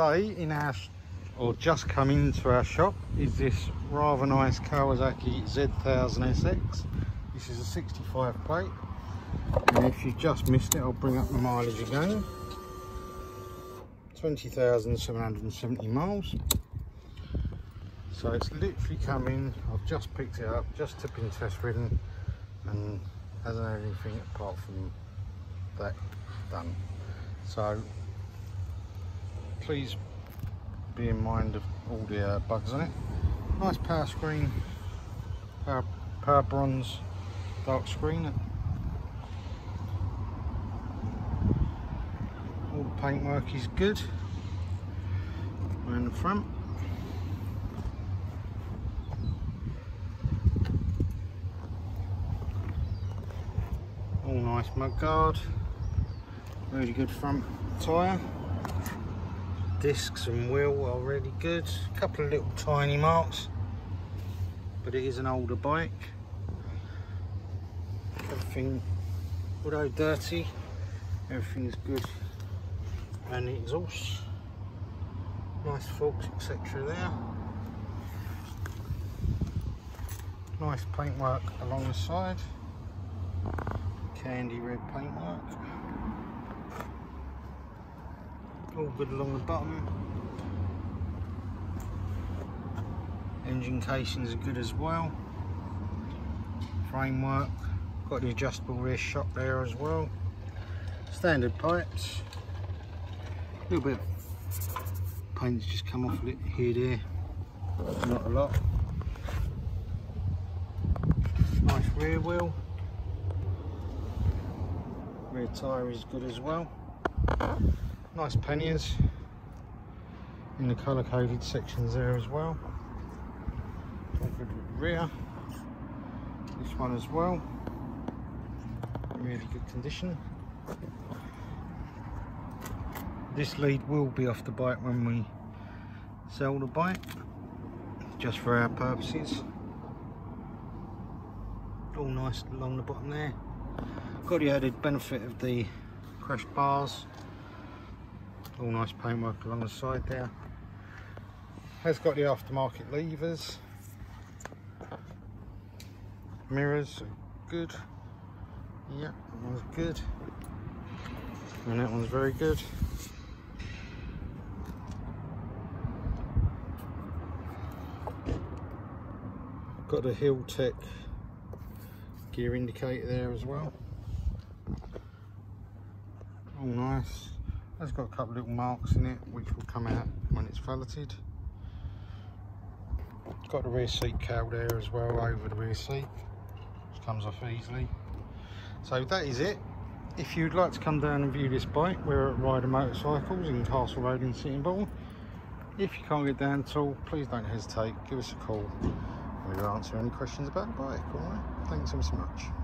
today in our, or just come into our shop, is this rather nice Kawasaki Z1000SX. This is a 65 plate, and if you just missed it, I'll bring up the mileage again. 20,770 miles. So it's literally come in, I've just picked it up, just tipping test ridden, and hasn't had anything apart from that done. So please be in mind of all the bugs on it. Nice power screen, power bronze dark screen. All the paintwork is good around the front. All nice mudguard, really good front tyre. Discs and wheel are really good. A couple of little tiny marks, but it is an older bike. Everything, although dirty, everything's good. And the exhaust, nice forks, etc. there. Nice paintwork along the side. Candy red paintwork. All good along the bottom. Engine casings are good as well. Framework. Got the adjustable rear shock there as well. Standard pipes. A little bit of paint's just come off here, there. Not a lot. Nice rear wheel. Rear tyre is good as well. Nice panniers in the colour coded sections there as well. Good rear, this one as well, really good condition. This lead will be off the bike when we sell the bike, just for our purposes. All nice along the bottom there. Got the added benefit of the crash bars. All nice paintwork along the side there. Has got the aftermarket levers. Mirrors are good. Yep, that one's good. And that one's very good. Got the Hilltech gear indicator there as well. All nice. It's got a couple of little marks in it which will come out when it's valeted. Got the rear seat cowl there as well over the rear seat, which comes off easily. So that is it. If you'd like to come down and view this bike, we're at Ryder Motorcycles in Castle Road in Sittingbourne. If you can't get down at all, please don't hesitate, give us a call. We'll answer any questions about the bike, alright? Thanks so much.